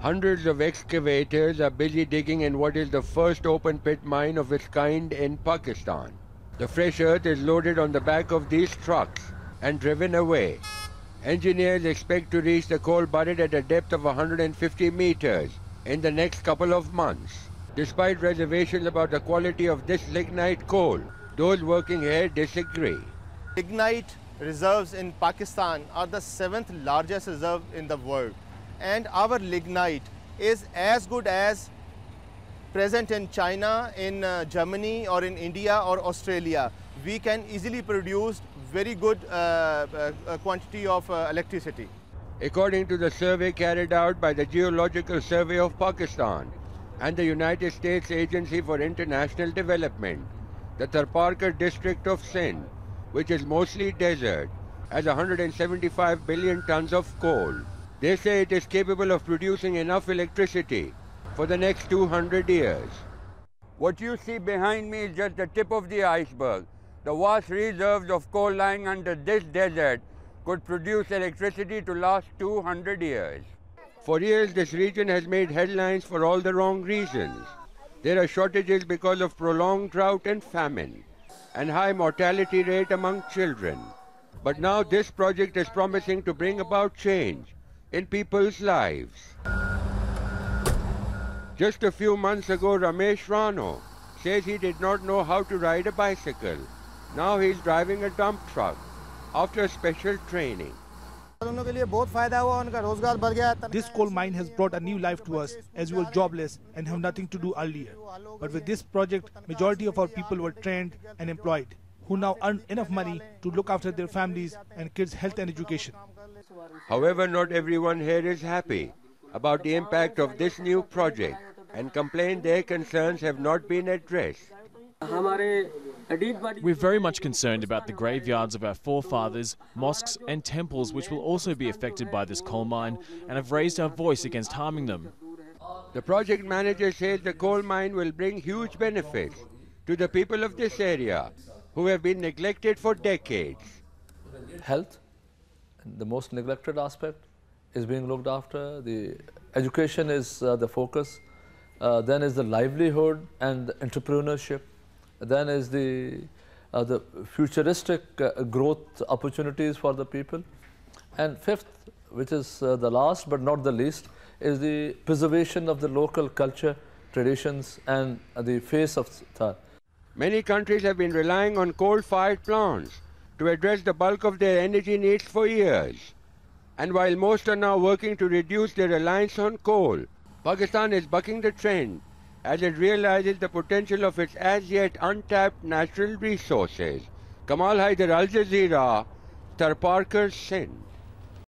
Hundreds of excavators are busy digging in what is the first open pit mine of its kind in Pakistan. The fresh earth is loaded on the back of these trucks and driven away. Engineers expect to reach the coal buried at a depth of 150 meters in the next couple of months. Despite reservations about the quality of this lignite coal, those working here disagree. Lignite reserves in Pakistan are the 7th largest reserve in the world, and our lignite is as good as present in China, in Germany or in India or Australia. We can easily produce very good quantity of electricity. According to the survey carried out by the Geological Survey of Pakistan and the United States Agency for International Development, the Tharparkar district of Sindh, which is mostly desert, has 175 billion tons of coal. They say it is capable of producing enough electricity for the next 200 years. What you see behind me is just the tip of the iceberg. The vast reserves of coal lying under this desert could produce electricity to last 200 years. For years, this region has made headlines for all the wrong reasons. There are shortages because of prolonged drought and famine, and high mortality rate among children. But now this project is promising to bring about change in people's lives. Just a few months ago, Ramesh Rano says he did not know how to ride a bicycle. Now he's driving a dump truck after special training. This coal mine has brought a new life to us, as we were jobless and have nothing to do earlier. But with this project, majority of our people were trained and employed, who now earn enough money to look after their families and kids' health and education. However, not everyone here is happy about the impact of this new project and complain their concerns have not been addressed. We're very much concerned about the graveyards of our forefathers, mosques and temples, which will also be affected by this coal mine, and have raised our voice against harming them. The project manager says the coal mine will bring huge benefits to the people of this area, who have been neglected for decades. Health, the most neglected aspect, is being looked after. The education is the focus. Then is the livelihood and entrepreneurship. Then is the futuristic growth opportunities for the people. And fifth, which is the last but not the least, is the preservation of the local culture, traditions and the face of Thar. Many countries have been relying on coal-fired plants to address the bulk of their energy needs for years. And while most are now working to reduce their reliance on coal, Pakistan is bucking the trend as it realizes the potential of its as-yet untapped natural resources. Kamal Hyder, Al Jazeera, Tharparkar, Sindh.